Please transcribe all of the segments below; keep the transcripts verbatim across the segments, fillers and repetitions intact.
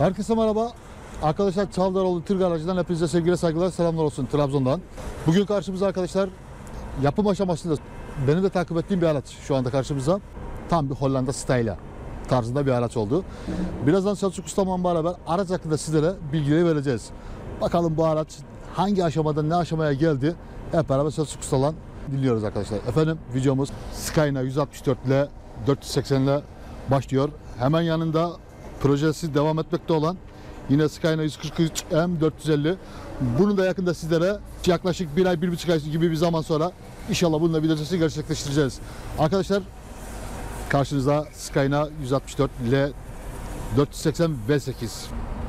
Herkese merhaba. Arkadaşlar, Çavdaroğlu tır garajından hepinize sevgiler, saygılar, selamlar olsun Trabzon'dan. Bugün karşımıza arkadaşlar yapım aşamasında benim de takip ettiğim bir araç şu anda karşımıza. Tam bir Hollanda style tarzında bir araç oldu. Birazdan Selçuk Usta'mla beraber araç hakkında sizlere bilgileri vereceğiz. Bakalım bu araç hangi aşamadan ne aşamaya geldi, hep beraber Selçuk Usta'la dinliyoruz arkadaşlar. Efendim, videomuz Scania yüz altmış dört ile dört yüz seksen ile başlıyor. Hemen yanında projesi devam etmekte olan yine Scania yüz kırk üç M dört yüz elli. Bunu da yakında sizlere yaklaşık bir ay, bir buçuk ay gibi bir zaman sonra inşallah bununla videosunu gerçekleştireceğiz. Arkadaşlar, karşınızda Scania yüz altmış dört ile dört yüz seksen V sekiz.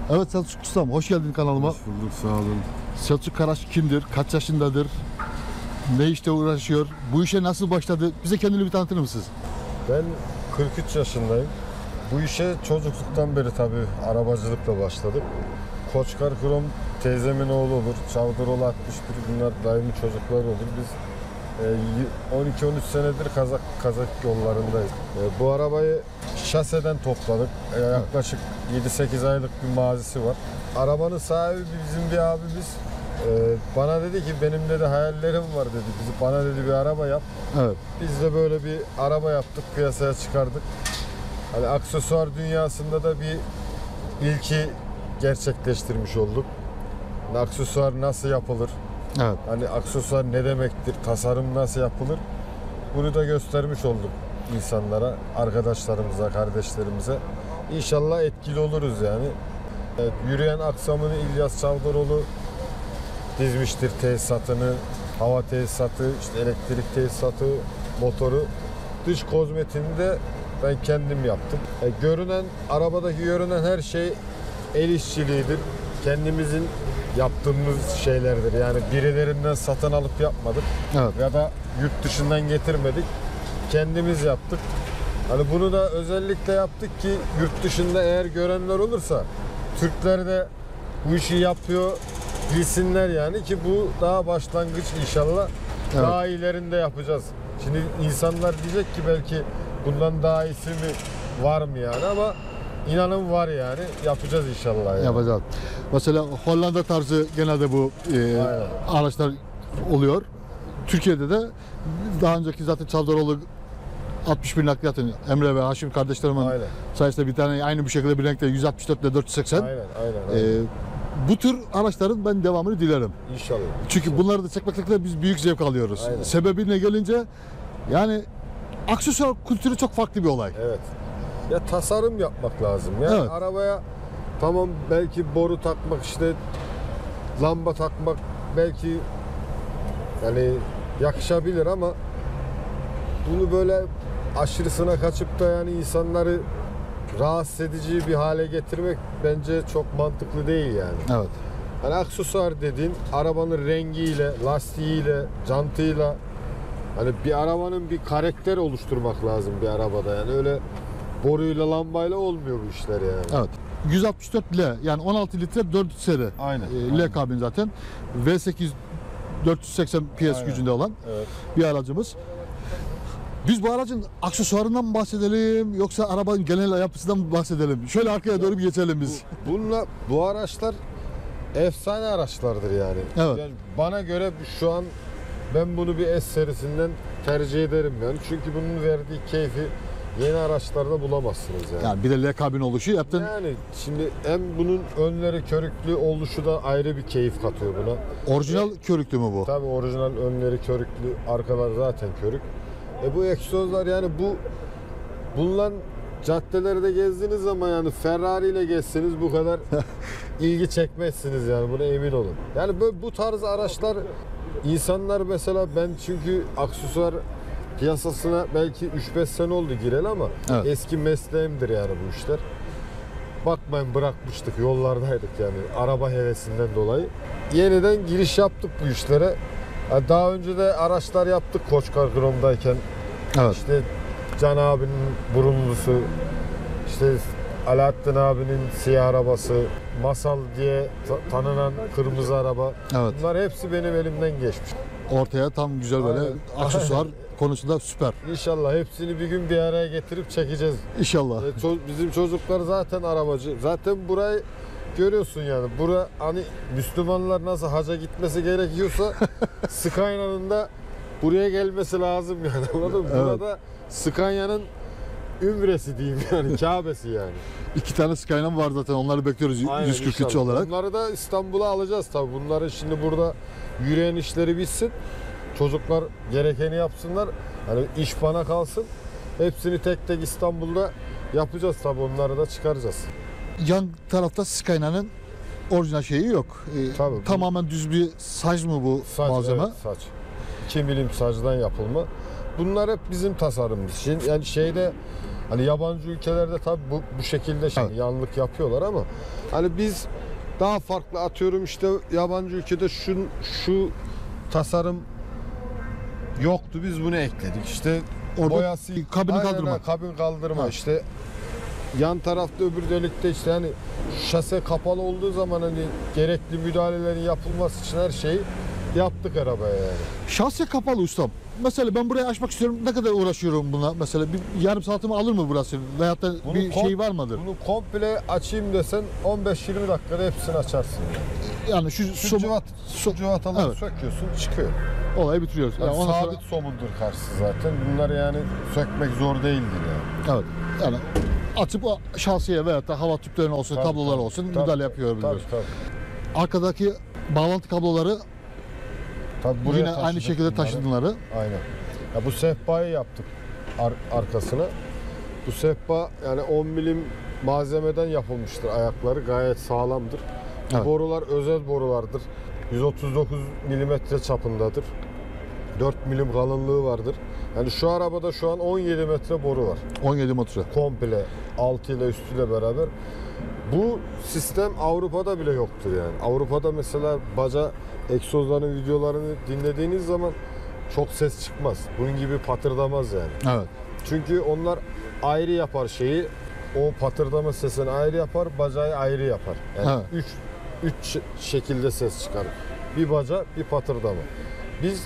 Evet Selçuk Ustam, hoş geldin kanalıma. Hoş bulduk, sağ olun. Selçuk Karaş kimdir? Kaç yaşındadır? Ne işte uğraşıyor? Bu işe nasıl başladı? Bize kendini bir tanıtır mısınız? Ben kırk üç yaşındayım. Bu işe çocukluktan beri tabii arabacılıkla başladık. Koçkar Krom teyzemin oğlu olur, Çavdaroğlu altmış bir, bunlar daimi çocuklar olur. Biz on iki on üç senedir Kazak Kazak yollarındayız. Bu arabayı şaseden topladık. Yaklaşık yedi sekiz aylık bir mazisi var. Arabanın sahibi bizim bir abimiz. Bana dedi ki, benim dedi hayallerim var dedi. Bizi bana dedi bir araba yap. Evet. Biz de böyle bir araba yaptık, piyasaya çıkardık. Hani aksesuar dünyasında da bir ilki gerçekleştirmiş olduk. Yani aksesuar nasıl yapılır? Evet. Hani aksesuar ne demektir? Tasarım nasıl yapılır? Bunu da göstermiş olduk insanlara, arkadaşlarımıza, kardeşlerimize. İnşallah etkili oluruz yani. Evet, yürüyen aksamını İlyas Çavdaroğlu dizmiştir, tesisatını, hava tesisatı, işte elektrik tesisatı, motoru. Dış kozmetini de ben kendim yaptım. E, görünen, arabadaki görünen her şey el işçiliğidir. Kendimizin yaptığımız şeylerdir. Yani birilerinden satın alıp yapmadık. Evet. Ya da yurt dışından getirmedik. Kendimiz yaptık. Hani bunu da özellikle yaptık ki yurt dışında eğer görenler olursa Türkler de bu işi yapıyor bilsinler yani, ki bu daha başlangıç inşallah. Evet. Daha ilerinde yapacağız. Şimdi insanlar diyecek ki belki bundan daha iyisi mi, var mı yani, ama inanın var yani, yapacağız inşallah. Yani. Yapacağız. Mesela Hollanda tarzı genelde bu e, araçlar oluyor. Türkiye'de de daha önceki zaten Çavdaroğlu altmış bir nakliyatın Emre ve Haşim kardeşlerimin sayesinde bir tane aynı bu şekilde bir renkte yüz altmış dört ile dört yüz seksen. Aynen, aynen, aynen. E, bu tür araçların ben devamını dilerim. İnşallah. Çünkü inşallah bunları da çekmekle biz büyük zevk alıyoruz. Aynen. Sebebine gelince yani aksesuar kültürü çok farklı bir olay. Evet. Ya tasarım yapmak lazım. Yani evet, arabaya tamam belki boru takmak, işte lamba takmak belki yani yakışabilir, ama bunu böyle aşırısına kaçıp da yani insanları rahatsız edici bir hale getirmek bence çok mantıklı değil yani. Evet. Yani aksesuar dediğin arabanın rengiyle, lastiğiyle, jantıyla, hani bir arabanın bir karakter oluşturmak lazım bir arabada yani, öyle boruyla lambayla olmuyor bu işler yani. Evet. yüz altmış dört L yani on altı litre dört seri. Aynen. L aynen. Kabin zaten. V sekiz dört yüz seksen P S aynen gücünde olan evet bir aracımız. Biz bu aracın aksesuarından mı bahsedelim, yoksa arabanın genel yapısından mı bahsedelim? Şöyle arkaya doğru bir geçelim biz. Bu, bununla bu araçlar efsane araçlardır yani. Evet. Yani bana göre şu an ben bunu bir S serisinden tercih ederim yani. Çünkü bunun verdiği keyfi yeni araçlarda bulamazsınız yani. Yani bir de L kabin oluşu yaptın. Yani şimdi hem bunun önleri körüklü oluşu da ayrı bir keyif katıyor buna. Orijinal e, körüklü mü bu? Tabii orijinal önleri körüklü, arkalar zaten körük. E bu egzozlar yani, bu bulunan caddelerde gezdiğiniz zaman yani Ferrari ile gezseniz bu kadar ilgi çekmezsiniz yani, buna emin olun. Yani böyle bu tarz araçlar insanlar mesela, ben çünkü aksesuar piyasasına belki üç beş sene oldu gireli, ama evet, eski mesleğimdir yani bu işler. Bakmayın, bırakmıştık, yollardaydık yani araba hevesinden dolayı. Yeniden giriş yaptık bu işlere. Daha önce de araçlar yaptık Koçkar Krom'dayken. Evet. İşte Can abinin burunlusu, işte Alaaddin abinin siyah arabası, Masal diye tanınan kırmızı araba. Evet. Bunlar hepsi benim elimden geçmiş. Ortaya tam güzel böyle aksesuar konusunda süper. İnşallah hepsini bir gün bir araya getirip çekeceğiz. İnşallah. E, ço bizim çocuklar zaten arabacı. Zaten burayı görüyorsun yani. Bura hani Müslümanlar nasıl haca gitmesi gerekiyorsa Scania'nın da buraya gelmesi lazım yani. Anladın mı? Evet. Burada Scania'nın ümresi diyeyim yani, Kabe'si yani. İki tane Scania'm var zaten, onları bekliyoruz. Aynen, yüz kırk üç olarak. Bunları da İstanbul'a alacağız tabii. Bunları şimdi burada yürüyen işleri bitsin. Çocuklar gerekeni yapsınlar. Hani iş bana kalsın. Hepsini tek tek İstanbul'da yapacağız tabii, onları da çıkaracağız. Yan tarafta Scania'nın orijinal şeyi yok. Ee, tabii, tamamen bu... düz bir saç mı bu saç, malzeme? Evet, saç. iki milim sacdan yapılma. Bunlar hep bizim tasarımımız için. Yani şeyde hani yabancı ülkelerde tabii bu, bu şekilde şey, evet, yanlık yapıyorlar ama hani biz daha farklı, atıyorum işte yabancı ülkede şu şu tasarım yoktu, biz bunu ekledik. İşte orada boyası, kabin aynen, kaldırma. Kabin kaldırma. Ha. İşte yan tarafta öbür delikte işte hani şase kapalı olduğu zaman hani gerekli müdahalelerin yapılması için her şeyi yaptık arabaya yani. Şase kapalı ustam. Mesela ben burayı açmak istiyorum. Ne kadar uğraşıyorum buna? Mesela bir yarım saatimi alır mı burası? Veyahut da bunu bir şey var mıdır? Bunu komple açayım desen on beş yirmi dakikada hepsini açarsın. Yani, yani şu, şu cıvat, so cıvat alıp evet, söküyorsun, çıkıyor. Olayı bitiriyoruz. Yani yani sabit sonra... somundur karşısı zaten. Bunlar yani sökmek zor değildir yani. Evet. Yani açıp şasiye veyahut da hava tüplerine olsun, tabii, kablolar tabii, olsun tabii, müdahale yapıyor. Tabii, tabii. Arkadaki bağlantı kabloları tabii buraya yine aynı şekilde taşıdınları. Aynen. Ya bu sehpayı yaptık ar arkasına. Bu sehpa yani on milim malzemeden yapılmıştır ayakları. Gayet sağlamdır. Bu evet, borular özel borulardır. yüz otuz dokuz milimetre çapındadır. dört milim kalınlığı vardır. Yani şu arabada şu an on yedi metre boru var. on yedi metre. Komple altı ile üstüyle beraber. Bu sistem Avrupa'da bile yoktur yani. Avrupa'da mesela baca egzozların videolarını dinlediğiniz zaman çok ses çıkmaz. Bunun gibi patırdamaz yani. Evet. Çünkü onlar ayrı yapar şeyi. O patırdama sesini ayrı yapar, bacayı ayrı yapar. Yani evet, üç, üç şekilde ses çıkar. Bir baca, bir patırdama. Biz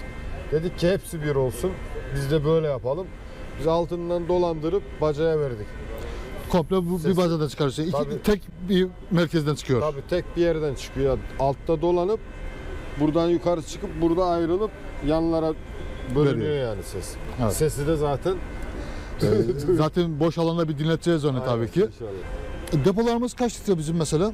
dedik ki hepsi bir olsun. Biz de böyle yapalım. Biz altından dolandırıp bacaya verdik. Komple bu sesi, bir bacada çıkarıyor. Tabii, tek bir merkezden çıkıyor. Tabii tek bir yerden çıkıyor. Altta dolanıp buradan yukarı çıkıp burada ayrılıp yanlara bölünüyor veriyor yani ses. Evet. Sesi de zaten ee, zaten boş alanda bir dinleteceğiz onu tabii ki. Inşallah. Depolarımız kaç litre bizim mesela?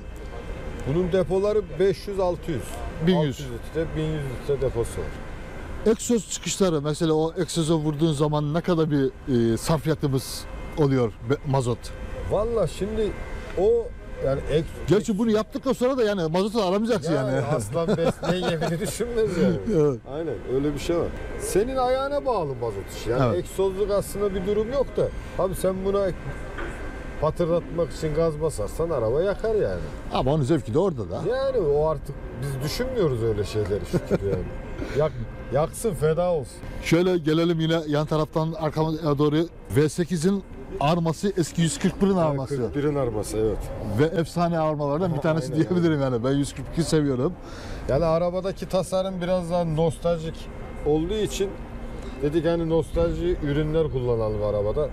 Bunun depoları beş yüz altı yüz. bin yüz litre bin yüz litre deposu var. Egzoz çıkışları mesela, o egzoza vurduğun zaman ne kadar bir e, sarfiyatımız oluyor mazot? Valla şimdi o yani ek... Gerçi bunu yaptıktan sonra da yani mazotu aramayacaksın yani. yani. Aslan besleyin yemini düşünmez yani. Evet. Aynen öyle bir şey var. Senin ayağına bağlı mazot işi. Yani evet, egzozluk aslında bir durum yok da. Abi sen buna patırdatmak için gaz basarsan araba yakar yani. Ama onun zevki de orada da. Yani o artık biz düşünmüyoruz öyle şeyleri şükür yani. Yak, yaksın feda olsun. Şöyle gelelim yine yan taraftan arkama doğru. V sekizin arması eski yüz kırk birin arması. yüz kırk birin arması evet. Ve efsane armalardan bir tanesi aynen, diyebilirim yani. Ben yüz kırk iki seviyorum. Yani arabadaki tasarım biraz daha nostaljik olduğu için dedik hani nostalji ürünler kullanalım arabada.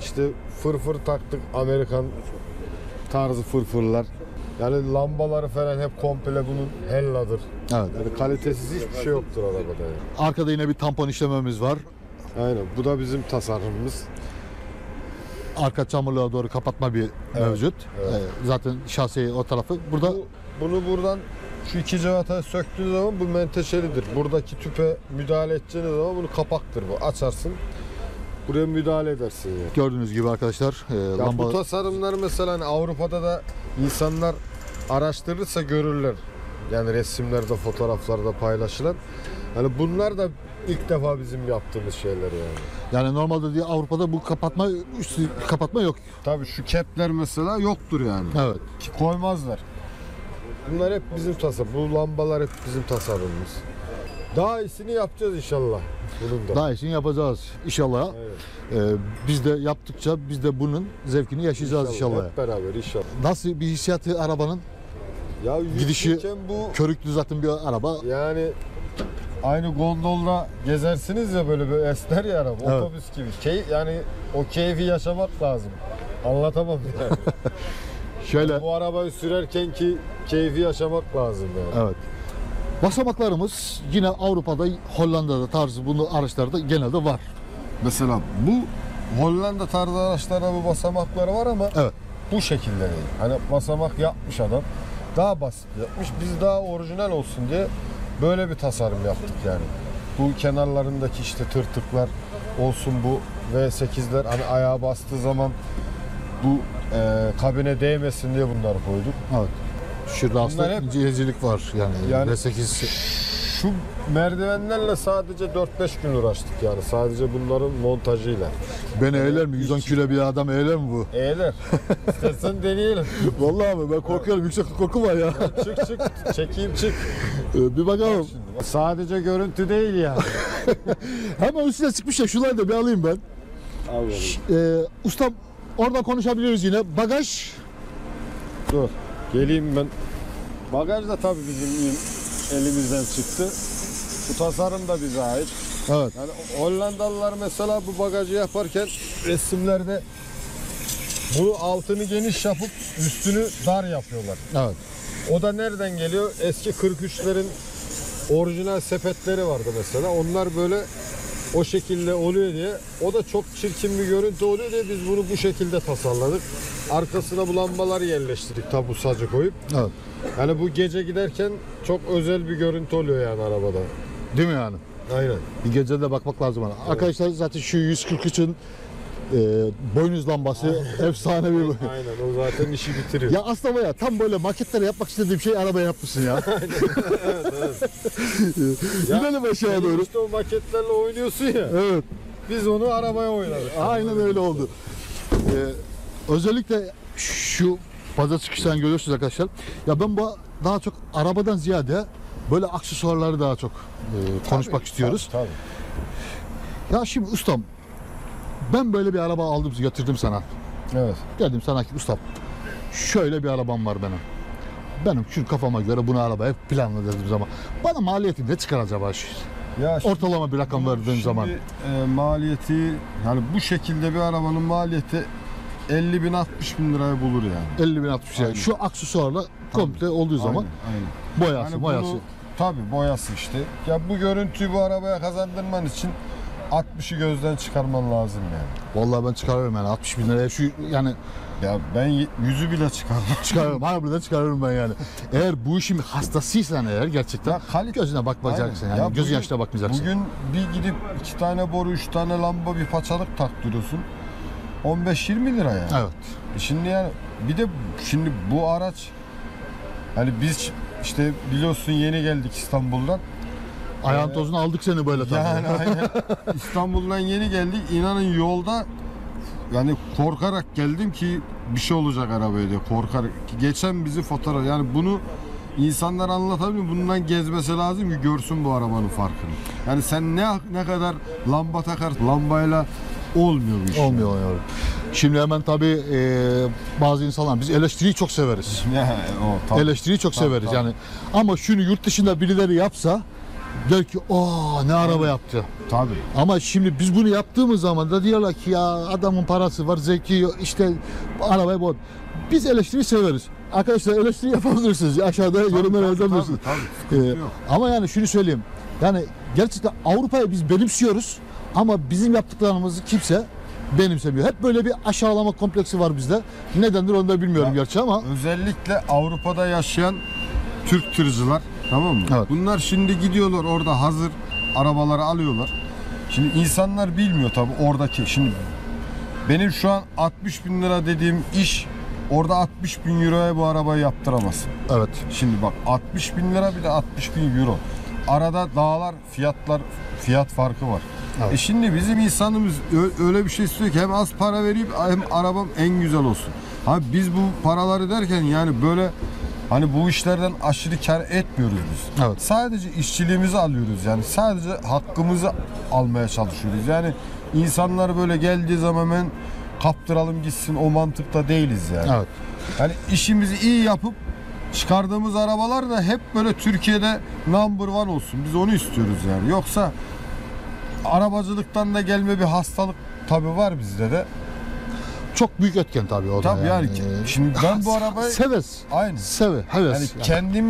İşte fırfır taktık, Amerikan tarzı fırfırlar. Yani lambaları falan hep komple bunun Hella'dır. Evet. Yani kalitesiz hiçbir şey yoktur arabada yani. Arkada yine bir tampon işlememiz var. Aynen. Bu da bizim tasarımımız. Arka çamurluğa doğru kapatma bir evet, mevcut. Evet. Zaten şasiyi o tarafı. Burada bu, bunu buradan şu iki cıvatayı söktüğün zaman bu menteşelidir. Buradaki tüpe müdahale edeceğiniz zaman bunu kapaktır bu. Açarsın. Buraya müdahale edersin yani. Gördüğünüz gibi arkadaşlar. E, ya lamba... Bu tasarımlar mesela hani Avrupa'da da insanlar araştırırsa görürler. Yani resimlerde, fotoğraflarda paylaşılan. Yani bunlar da ilk defa bizim yaptığımız şeyler yani. Yani normalde diye Avrupa'da bu kapatma üstü kapatma yok. Tabii şu kepler mesela yoktur yani. Evet. Ki koymazlar. Bunlar hep bizim tasarım. Bu lambalar hep bizim tasarımımız. Daha iyisini yapacağız inşallah. Bunun da. Daha iyisini yapacağız inşallah. Evet. Ee, biz de yaptıkça biz de bunun zevkini yaşayacağız inşallah. inşallah. Hep beraber inşallah. Nasıl bir hissiyatı arabanın? Ya gidişi bu körüklü zaten bir araba. Yani aynı gondolla gezersiniz ya, böyle bir esner ya araba, evet. Otobüs gibi. Key, yani o keyfi yaşamak lazım. Anlatamam yani. Şöyle. Yani bu arabayı sürerken ki keyfi yaşamak lazım yani. Evet. Basamaklarımız yine Avrupa'da, Hollanda'da tarzı bunu araçlarda genelde var. Mesela bu Hollanda tarzı araçlarda bu basamakları var ama evet. Bu şekilde değil. Hani basamak yapmış adam. Daha basit yapmış. Biz daha orijinal olsun diye böyle bir tasarım yaptık yani. Bu kenarlarındaki işte tırtıklar olsun, bu V sekizler hani ayağa bastığı zaman bu e, kabine değmesin diye bunları koyduk. Evet. Şurada aslında incecilik var yani, yani V sekiz. Şu merdivenlerle sadece dört beş gün uğraştık yani, sadece bunların montajıyla. Ben yani eğler mi? yüz on kilo bir adam eğler mi bu? Eğler. İstersen deneyelim. Vallahi abi ben korkuyorum, evet. Yüksek korku var ya. Ya çık çık, çekeyim çık. Ee, bir bakalım. Bak, sadece görüntü değil yani. Hemen üstüne çıkmış ya, şunları da bir alayım ben. Abi, ee, ustam orada konuşabiliriz yine. Bagaj. Dur. Geleyim ben. Bagaj da tabii bizim elimizden çıktı. Bu tasarım da bize ait. Evet. Yani Hollandalılar mesela bu bagajı yaparken resimlerde bu altını geniş yapıp üstünü dar yapıyorlar. Evet. O da nereden geliyor? Eski kırk üçlerin orijinal sepetleri vardı mesela. Onlar böyle o şekilde oluyor diye. O da çok çirkin bir görüntü oluyor diye biz bunu bu şekilde tasarladık. Arkasına bu lambaları yerleştirdik, tabu sadece koyup. Evet. Yani bu gece giderken çok özel bir görüntü oluyor yani arabada. Değil mi yani? Aynen. Bir gece de bakmak lazım ona. Evet. Arkadaşlar zaten şu yüz kırk üçün e, boynuz lambası efsane bir. Aynen, o zaten işi bitiriyor. Ya aslında ya tam böyle maketlere yapmak istediğim şey arabaya yapmışsın ya. Aynen. Evet, evet. Gidelim aşağıya doğru. İşte o maketlerle oynuyorsun ya. Evet. Biz onu arabaya oynadık. Aynen öyle oldu. Ee, özellikle şu fazla çıkıştan görüyorsunuz arkadaşlar. Ya ben bu daha çok arabadan ziyade böyle aksesuarları daha çok e, konuşmak tabii, istiyoruz. Tabii, tabii. Ya şimdi ustam, ben böyle bir araba aldım, götürdüm sana. Evet. Dedim sana ki ustam, şöyle bir arabam var benim. Benim şu kafama göre bunu arabaya planlı dediğim zaman. Bana maliyeti ne çıkar acaba? Ya şimdi, ortalama bir rakam verdiğim zaman. E, maliyeti, yani bu şekilde bir arabanın maliyeti elli bin altmış bin liraya bulur yani. elli bin altmış bin yani. Şu aksesuarla komple tabii, olduğu zaman. Aynen, aynen. Boyası, yani boyası. Bunu, tabii boyası işte. Ya bu görüntüyü bu arabaya kazandırman için altmışı gözden çıkarman lazım yani. Vallahi ben çıkarırım yani altmış bin liraya şu yani. Ya ben yüzü bile çıkarırım. Çıkarırım, harbiden çıkarırım ben yani. Eğer bu işin hastasıysan eğer gerçekten ya kalite, gözüne bakmayacaksın yani, ya göz yaşına bakmayacaksın. Bugün bir gidip iki tane boru, üç tane lamba, bir paçalık taktırıyorsun. on beş yirmi lira yani. Evet. Şimdi yani bir de şimdi bu araç hani biz işte biliyorsun yeni geldik İstanbul'dan. Ayağın tozunu aldık seni böyle tabii. Yani aynen. İstanbul'dan yeni geldik. İnanın yolda yani korkarak geldim ki bir şey olacak arabaya diye. Korkarak. Geçen bizi fotoğraf, yani bunu insanlar anlatabiliyor. Bundan gezmesi lazım ki görsün bu arabanın farkını. Yani sen ne ne kadar lamba takar, lambayla olmuyor bu iş. Olmuyor. Yani. Şimdi hemen tabii e, bazı insanlar, biz eleştiriyi çok severiz. o, tabii. Eleştiriyi çok tabii, severiz tabii. Yani. Ama şunu yurt dışında birileri yapsa der ki ooo ne araba yaptı. Tabii. Ama şimdi biz bunu yaptığımız zaman da diyorlar ki ya adamın parası var, zeki işte arabayı bol. Biz eleştiriyi severiz. Arkadaşlar eleştiri yapabilirsiniz. Aşağıda yorumlar yazabilirsiniz. Ee, ama yani şunu söyleyeyim. Yani gerçekten Avrupa'yı biz benimsiyoruz. Ama bizim yaptıklarımızı kimse benimsemiyor. Hep böyle bir aşağılama kompleksi var bizde. Nedendir onu da bilmiyorum ya, gerçi ama. Özellikle Avrupa'da yaşayan Türk tırcılar, tamam mı? Evet. Bunlar şimdi gidiyorlar orada hazır arabaları alıyorlar. Şimdi insanlar bilmiyor tabii oradaki. Şimdi benim şu an altmış bin lira dediğim iş, orada altmış bin euroya bu arabayı yaptıramazsın. Evet. Şimdi bak altmış bin lira, bir de altmış bin euro. Arada dağlar, fiyatlar, fiyat farkı var. Evet. E şimdi bizim insanımız öyle bir şey istiyor ki hem az para vereyim hem arabam en güzel olsun. Ha biz bu paraları derken yani böyle hani bu işlerden aşırı kar etmiyoruz biz. Evet. Sadece işçiliğimizi alıyoruz yani, sadece hakkımızı almaya çalışıyoruz. Yani insanlar böyle geldiği zaman ben kaptıralım gitsin o mantıkta değiliz yani. Evet. Yani işimizi iyi yapıp çıkardığımız arabalar da hep böyle Türkiye'de number one olsun. Biz onu istiyoruz yani. Yoksa arabacılıktan da gelme bir hastalık tabii var bizde de. Çok büyük etken tabii o da. Tabii yani. yani. Şimdi ben bu arabayı seves. Aynı. Seve, heves. Yani, yani kendim,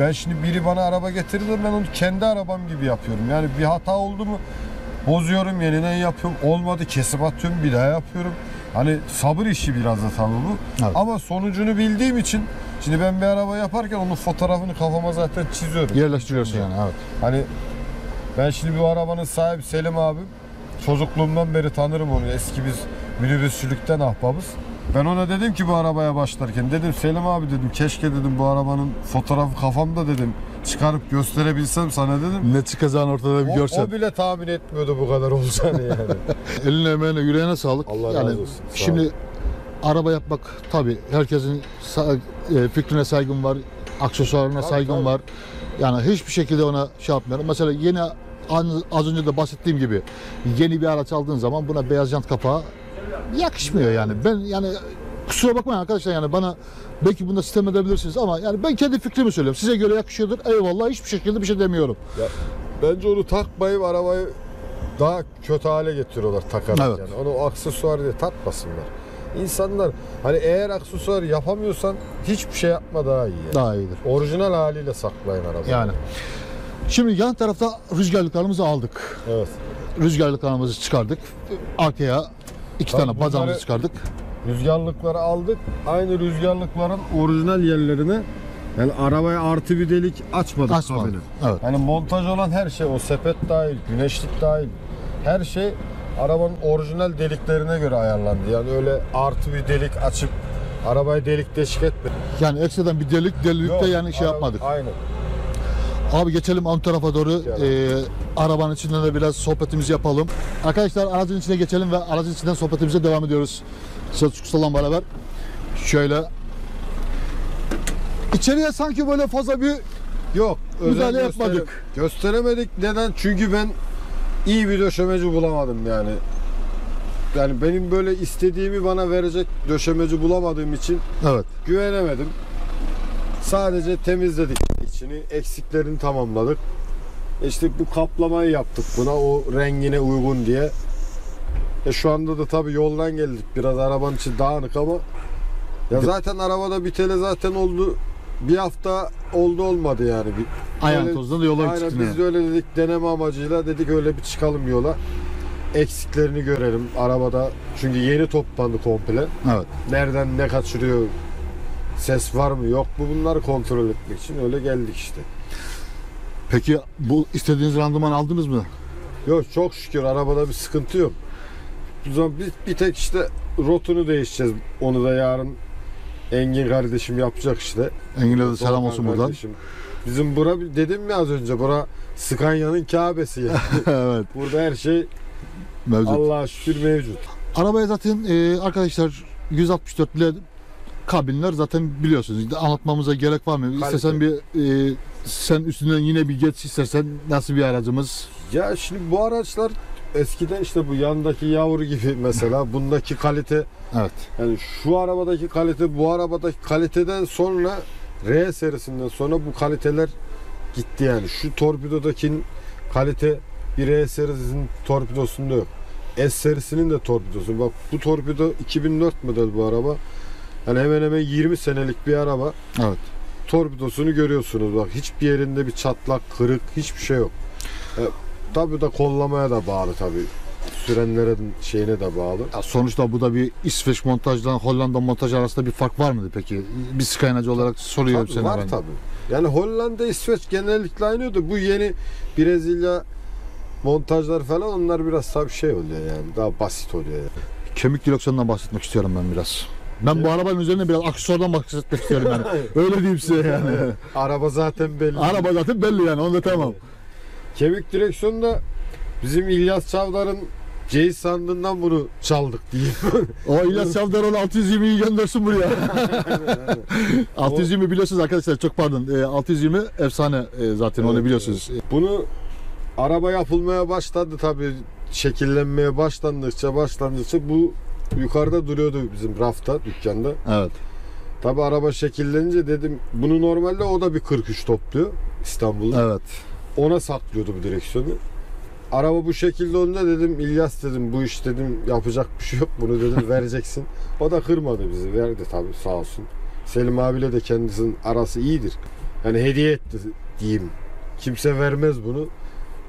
ben şimdi biri bana araba getirir, ben onu kendi arabam gibi yapıyorum. Yani bir hata oldu mu bozuyorum, yeniden yapıyorum. Olmadı kesip atıyorum, bir daha yapıyorum. Hani sabır işi biraz da tabii bu. Evet. Ama sonucunu bildiğim için, şimdi ben bir araba yaparken onun fotoğrafını kafama zaten çiziyorum. Yerleştiriyorsun yani. yani. Evet. Hani ben şimdi bu arabanın sahibi Selim abim, çocukluğumdan beri tanırım onu. Eski biz minibüsçülükten ahbabız. Ben ona dedim ki bu arabaya başlarken, dedim Selim abi dedim, keşke dedim bu arabanın fotoğrafı kafamda dedim, çıkarıp gösterebilsem sana dedim. Ne çıkacağını ortada bir o, görsen. O bile tahmin etmiyordu bu kadar olacağını yani. Eline, emeğine, yüreğine sağlık. Allah yani razı olsun. Şimdi araba yapmak tabii herkesin fikrine saygım var, aksesuarına tabii, saygım tabii. var. Yani hiçbir şekilde ona şey yapmıyorum. Mesela yeni, az önce de bahsettiğim gibi, yeni bir araç aldığın zaman buna beyaz jant kapağı yakışmıyor yani. Ben yani kusura bakmayın arkadaşlar, yani bana belki bunda sitem edebilirsiniz ama yani ben kendi fikrimi söylüyorum. Size göre yakışıyordur. Eyvallah, hiçbir şekilde bir şey demiyorum. Ya, bence onu takmayıp arabayı daha kötü hale getiriyorlar takarak evet. yani. Onu aksesuar diye takmasınlar. İnsanlar hani eğer aksesuar yapamıyorsan hiçbir şey yapma daha iyi. Yani. Daha iyidir. Orijinal haliyle saklayın arabayı. Yani. Şimdi yan tarafta rüzgarlıklarımızı aldık. Evet. Rüzgarlıklarımızı çıkardık. Arkaya İki Tabii tane bacağımızı çıkardık. Rüzgarlıkları aldık. Aynı rüzgarlıkların orijinal yerlerini, yani arabaya artı bir delik açmadık. Açmadık. Evet. Yani montaj olan her şey, o sepet dahil, güneşlik dahil, her şey arabanın orijinal deliklerine göre ayarlandı. Yani öyle artı bir delik açıp arabayı delik deşik etmedik. Yani ekstradan bir delik delikte de yani şey araba, yapmadık. Aynen. Abi geçelim ön tarafa doğru, e, arabanın içinden de biraz sohbetimizi yapalım. Arkadaşlar aracın içine geçelim ve aracın içinden sohbetimize devam ediyoruz. Selçuk Usta'la beraber. Şöyle. İçeriye sanki böyle fazla bir yok müdahale yapmadık. Gösteremedik. Neden? Çünkü ben iyi bir döşemeci bulamadım yani. Yani benim böyle istediğimi bana verecek döşemeci bulamadığım için evet. güvenemedim. Sadece temizledik içini, eksiklerini tamamladık. İşte bu kaplamayı yaptık buna, o rengine uygun diye. E şu anda da tabii yoldan geldik, biraz arabanın içi dağınık ama ya zaten arabada biteli zaten oldu, bir hafta oldu olmadı yani. Ayağın tozdan da yola çıktın. Aynen, biz de öyle dedik, deneme amacıyla dedik öyle bir çıkalım yola. Eksiklerini görelim arabada, çünkü yeni toplandı komple. Evet. Nereden ne kaçırıyor, ses var mı yok mu, bunları kontrol etmek için öyle geldik işte. Peki bu istediğiniz randımanı aldınız mı? Yok, çok şükür arabada bir sıkıntı yok. O zaman biz bir tek işte rotunu değişeceğiz. Onu da yarın Engin kardeşim yapacak işte. Engin'e de selam olsun buradan. Bizim bura, dedim mi az önce, bura Scania'nın Kabe'si yani. Evet. Burada her şey mevcut. Allah'a şükür mevcut. Arabaya zaten e, arkadaşlar yüz altmış dört bile kabinler zaten biliyorsunuz. Anlatmamıza gerek var mı? Kalite. İstersen bir e, sen üstünden yine bir geç istersen, nasıl bir aracımız? Ya şimdi bu araçlar eskiden işte bu yandaki yavru gibi mesela bundaki kalite evet. Yani şu arabadaki kalite bu arabadaki kaliteden sonra, R serisinden sonra bu kaliteler gitti yani. Şu torpidodakinin kalite bir R serisinin torpidosunda yok. S serisinin de torpidosu. Bak bu torpido iki bin dört model bu araba. Yani hemen hemen yirmi senelik bir araba. Evet. Torpidosunu görüyorsunuz bak. Hiçbir yerinde bir çatlak, kırık, hiçbir şey yok. E, tabii da kollamaya da bağlı tabii. Sürenlerin şeyine de bağlı. Ya sonuçta bu da bir İsveç montajdan Hollanda montaj arasında bir fark var mıydı peki? Bir Scania'cı olarak soruyorum seni. Var tabii. Yani Hollanda, İsveç genellikle aynıydı. Bu yeni Brezilya montajlar falan, onlar biraz tabii şey oluyor yani. Daha basit oluyor yani. Kemik diloksonundan bahsetmek istiyorum ben biraz. Ben evet. bu arabanın üzerine biraz aksesuardan bahsetmek istiyorum yani. Öyle diyeyim size yani. Araba zaten belli. Araba zaten belli yani, onda tamam. Evet. Kemik direksiyon da bizim İlyas Çavdar'ın C sandığından bunu çaldık diyeyim. O İlyas Çavdaroğlu altı yüz yirmiyi göndersin buraya. altı yüz yirmi biliyorsunuz arkadaşlar, çok pardon. altı yüz yirmi efsane zaten, evet, onu biliyorsunuz. Evet. Bunu araba yapılmaya başladı tabii, şekillenmeye başlandıkça başlandıkça bu yukarıda duruyordu bizim rafta, dükkanda. Evet. Tabi araba şekillenince dedim bunu normalde o da bir kırk üç topluyor İstanbul'da. Evet. Ona saklıyordu bu direksiyonu. Araba bu şekilde onda dedim İlyas dedim bu iş dedim yapacak bir şey yok bunu dedim vereceksin. O da kırmadı bizi, verdi tabi sağ olsun. Selim abiyle de kendisinin arası iyidir. Yani hediye etti diyeyim. Kimse vermez bunu.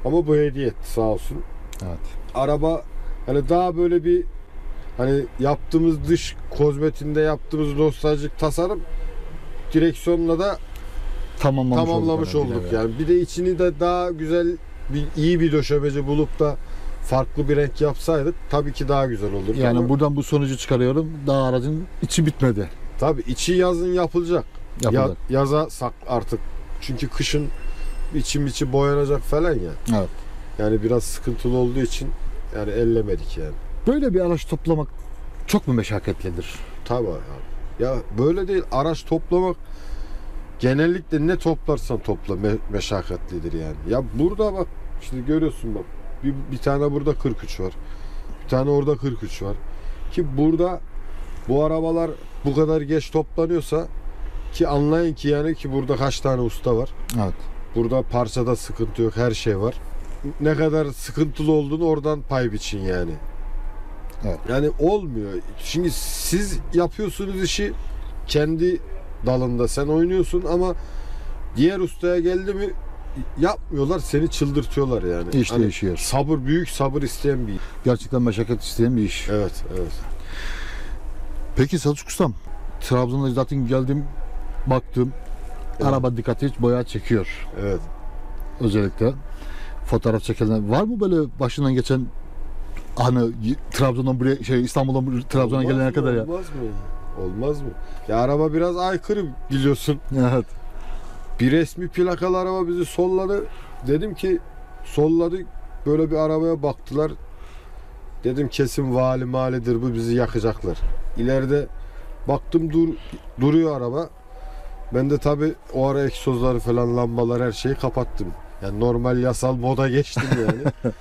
Ama bu hediye etti sağ olsun. Evet. Araba hani daha böyle bir hani yaptığımız dış kozmetinde yaptığımız nostaljik tasarım direksiyonla da tamamlamış, tamamlamış olduk, olduk yani. Bir de içini de daha güzel bir iyi bir döşemeci bulup da farklı bir renk yapsaydık tabii ki daha güzel olurdu. Yani ama buradan bu sonucu çıkarıyorum. Daha aracın içi bitmedi. Tabii içi yazın yapılacak. Ya, yaza sak artık. Çünkü kışın içim içi boyanacak falan ya. Evet. Yani biraz sıkıntılı olduğu için yani ellemedik yani. Böyle bir araç toplamak çok mu meşakkatlidir? Tabii abi. Ya böyle değil, araç toplamak genellikle ne toplarsan topla me meşakkatlidir yani. Ya burada bak şimdi görüyorsun bak bir, bir tane burada kırk üç var. Bir tane orada kırk üç var. Ki burada bu arabalar bu kadar geç toplanıyorsa ki anlayın ki yani ki burada kaç tane usta var. Evet. Burada parçada sıkıntı yok, her şey var. Ne kadar sıkıntılı olduğunu oradan pay biçin yani. Evet. Yani olmuyor. Şimdi siz yapıyorsunuz işi kendi dalında, sen oynuyorsun ama diğer ustaya geldi mi yapmıyorlar, seni çıldırtıyorlar yani. İş hani değişiyor. Sabır, büyük sabır isteyen bir iş. Gerçekten meşakkat isteyen bir iş. Evet, evet. Peki Selçuk Ustam, Trabzon'da zaten geldim, baktım. Evet. Araba dikkati hiç boya çekiyor. Evet. Özellikle fotoğraf çekenler var mı böyle başından geçen hani Trabzon'dan buraya şey İstanbul'dan Trabzon'a gelene kadar ya? Olmaz mı? Olmaz mı? Ya araba biraz aykırı biliyorsun. Evet. Bir resmi plakalı araba bizi solladı. Dedim ki solladı, böyle bir arabaya baktılar. Dedim kesin vali malidir bu, bizi yakacaklar. İleride baktım dur duruyor araba. Ben de tabi o ara egzozları falan, lambalar, her şeyi kapattım. Yani normal yasal moda geçtim yani.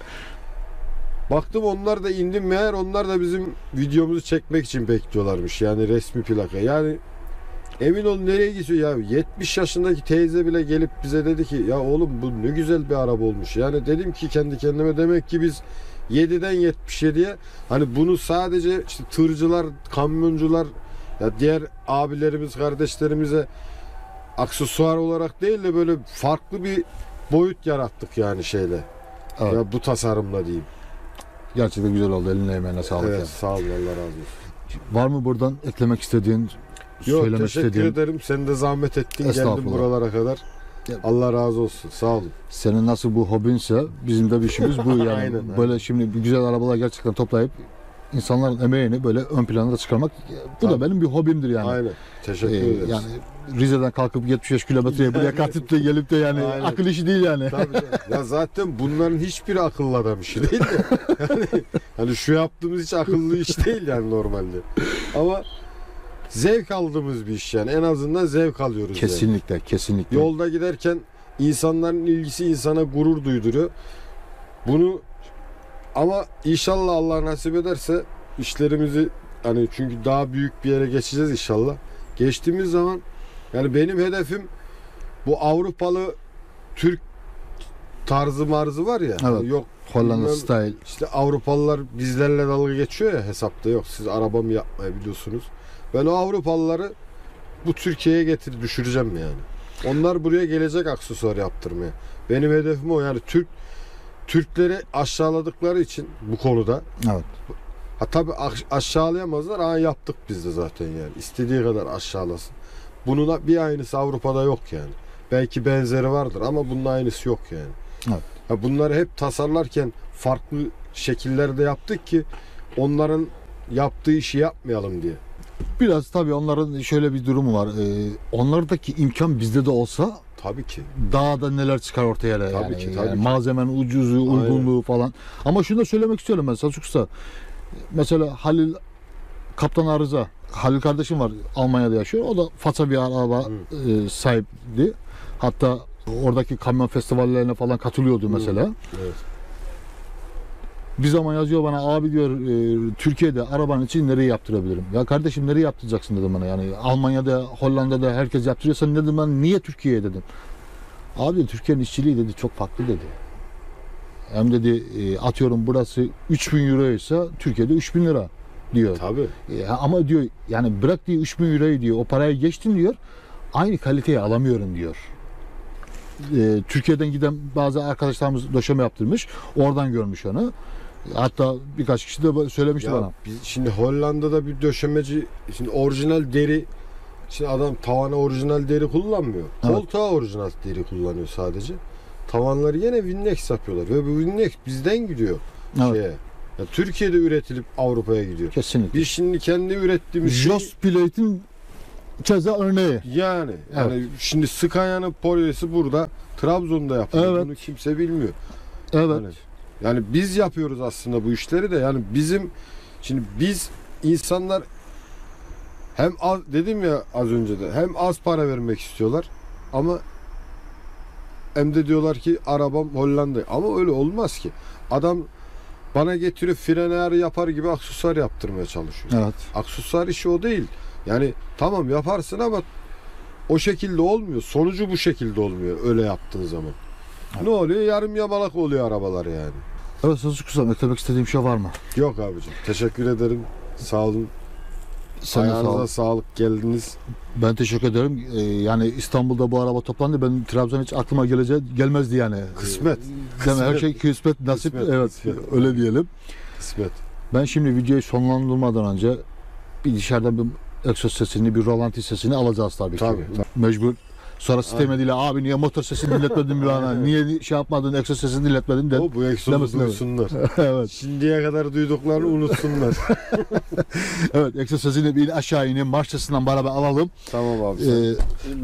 Baktım onlar da indim, meğer onlar da bizim videomuzu çekmek için bekliyorlarmış. Yani resmi plaka. Yani emin ol nereye gidiyor ya, yetmiş yaşındaki teyze bile gelip bize dedi ki ya oğlum bu ne güzel bir araba olmuş. Yani dedim ki kendi kendime demek ki biz yediden yetmiş yediye hani bunu sadece işte tırcılar, kamyoncular, ya diğer abilerimiz, kardeşlerimize aksesuar olarak değil de böyle farklı bir boyut yarattık yani şeyle. Evet. Ya bu tasarımla diyeyim. Gerçekten güzel oldu. Eline emeğine sağlık. Evet, yani. Sağ olun, Allah razı olsun. Var mı buradan eklemek istediğin, Yok, söylemek istediğin? Yok, teşekkür ederim. Sen de zahmet ettin, geldin buralara kadar. Allah razı olsun. Sağ olun. Senin nasıl bu hobinse bizim de bir işimiz bu yani. Aynen, böyle şimdi güzel arabalar gerçekten toplayıp İnsanların emeğini böyle ön plana da çıkarmak, bu da benim bir hobimdir yani. Aynen. Teşekkür ee, ederiz. Yani Rize'den kalkıp yetmiş beş kilometreye buraya katıp da gelip de yani aynen. Akıl işi değil yani. Tabii. Ya zaten bunların hiçbiri akıllı adam işi değil de. Yani, yani şu yaptığımız hiç akıllı iş değil yani normalde. Ama zevk aldığımız bir iş yani, en azından zevk alıyoruz. Kesinlikle, yani. kesinlikle. Yolda giderken insanların ilgisi insana gurur duyduruyor. Bunu ama inşallah Allah nasip ederse işlerimizi hani, çünkü daha büyük bir yere geçeceğiz inşallah. Geçtiğimiz zaman yani benim hedefim bu Avrupalı Türk tarzı marzı var ya. Evet. Yok Hollanda style. İşte Avrupalılar bizlerle dalga geçiyor ya hesapta, yok siz arabamı yapmayı biliyorsunuz. Ben o Avrupalıları bu Türkiye'ye getir düşüreceğim yani. Onlar buraya gelecek aksesuar yaptırmaya. Benim hedefim o yani. Türk Türkleri aşağıladıkları için bu konuda. Evet. Ha tabii aşağılayamazlar. Aa yaptık biz de zaten yani. İstediği kadar aşağılasın. Bunun da bir aynısı Avrupa'da yok yani. Belki benzeri vardır ama bunun aynısı yok yani. Evet. Ha bunları hep tasarlarken farklı şekillerde yaptık ki onların yaptığı işi yapmayalım diye. Biraz tabii onların şöyle bir durumu var. Ee, onlardaki imkan bizde de olsa tabii ki. Daha da neler çıkar ortaya tabii yani. Ki, tabii yani ki. Malzemenin ucuzu, uygunluğu aynen. falan. Ama şunu da söylemek istiyorum ben Selçuk Usta. Mesela Halil Kaptan arıza. Halil kardeşim var, Almanya'da yaşıyor. O da faça bir araba e, sahipti. Hatta oradaki kamyon festivallerine falan katılıyordu mesela. Evet. Biz ama yazıyor bana, abi diyor e, Türkiye'de arabanın için nereye yaptırabilirim? Ya kardeşim nereye yaptıracaksın dedim bana, yani Almanya'da, Hollanda'da herkes yaptırıyorsa dedim ben niye Türkiye'ye dedim. Abi dedi, Türkiye'nin işçiliği dedi çok farklı dedi. Hem dedi e, atıyorum burası üç bin euroysa Türkiye'de üç bin lira diyor. Tabii. E, ama diyor yani bırak diye üç bin euroyu diyor, o parayı geçtin diyor, aynı kaliteyi alamıyorum diyor. E, Türkiye'den giden bazı arkadaşlarımız döşeme yaptırmış, oradan görmüş onu. Hatta birkaç kişi de söylemişti ya bana. Biz şimdi Hollanda'da bir döşemeci, şimdi orijinal deri, şimdi adam tavana orijinal deri kullanmıyor. Evet. Koltuğa orijinal deri kullanıyor sadece. Tavanları yine Winnex yapıyorlar ve bu Winnex bizden gidiyor. Evet. Şeye. Ya Türkiye'de üretilip Avrupa'ya gidiyor. Kesinlikle. Biz şimdi kendi ürettiğimiz Just şey... Plate'in keza örneği. Yani, yani evet. Şimdi Scania'nın polyesi burada, Trabzon'da yapıyor. Evet. Bunu kimse bilmiyor. Evet. Yani, yani biz yapıyoruz aslında bu işleri de. Yani bizim şimdi biz insanlar hem az, dedim ya az önce de, hem az para vermek istiyorlar ama hem de diyorlar ki arabam Hollanda. Ama öyle olmaz ki. Adam bana getirip freni ağrı yapar gibi aksesuar yaptırmaya çalışıyor. Evet. Aksesuar işi o değil. Yani tamam yaparsın ama o şekilde olmuyor. Sonucu bu şekilde olmuyor öyle yaptığın zaman. Ne oluyor? Yarım yamalak oluyor arabalar yani. Evet Selçuk Usta'm, eklemek istediğim şey var mı? Yok abicim. Teşekkür ederim. Sağ olun. Ayağınıza sağ ol. Sağlık, geldiniz. Ben teşekkür ederim. Ee, yani İstanbul'da bu araba toplandı. Ben Trabzon hiç aklıma geleceği gelmezdi yani. Kısmet. Kısmet. Her şey kısmet, nasip. Kısmet, evet, kısmet. Öyle diyelim. Kısmet. Ben şimdi videoyu sonlandırmadan önce bir dışarıdan bir egzoz sesini, bir rolanti sesini alacağız tabii, tabii ki. Tabii. Mecbur. Sonra sistemediyle abi niye motor sesini dinletmedin bir ana, niye şey yapmadın, egzoz sesini dinletmedin de. O bu egzozu duysunlar. Evet. Şimdiye kadar duyduklarını unutsunlar. Evet, egzoz sesini bir aşağı ineyim, marş sesinden beraber alalım. Tamam abi. Ee,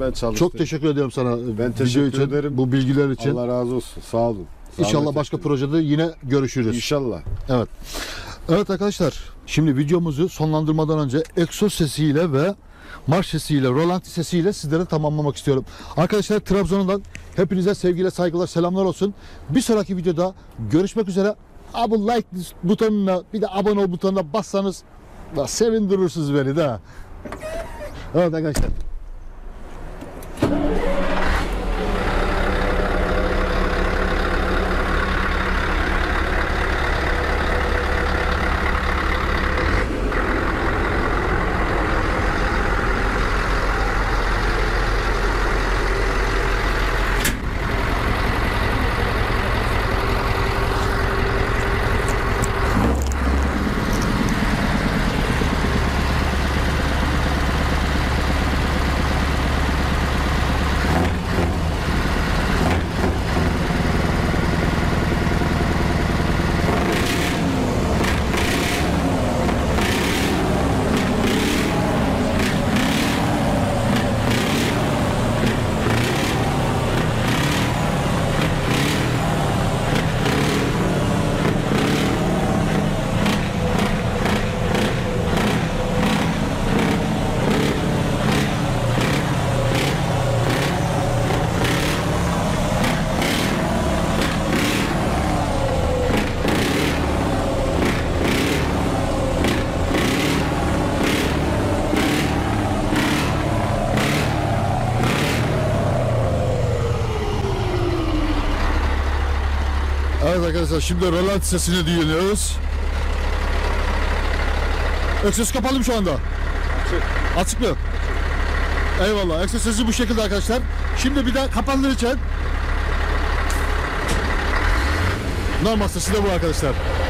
ben çalıştım. Çok teşekkür ediyorum sana. Ben teşekkür için, ederim. Bu bilgiler için. Allah razı olsun. Sağ olun. Sağ İnşallah başka ederim. Projede yine görüşürüz. İnşallah. Evet. Evet arkadaşlar, şimdi videomuzu sonlandırmadan önce egzoz sesiyle ve marş sesiyle, rolanti sesiyle sizlere tamamlamak istiyorum. Arkadaşlar Trabzon'dan hepinize sevgiyle, saygılar, selamlar olsun. Bir sonraki videoda görüşmek üzere. Abi like butonuna, bir de abone ol butonuna bassanız da sevindirirsiniz beni de. Evet arkadaşlar. Arkadaşlar şimdi rolanti sesini dinliyoruz. Egzoz kapalı mı şu anda? Açık. Açık mı? Açık. Eyvallah. Egzoz sesi bu şekilde arkadaşlar. Şimdi bir daha kapandığı için normal sesi de bu arkadaşlar.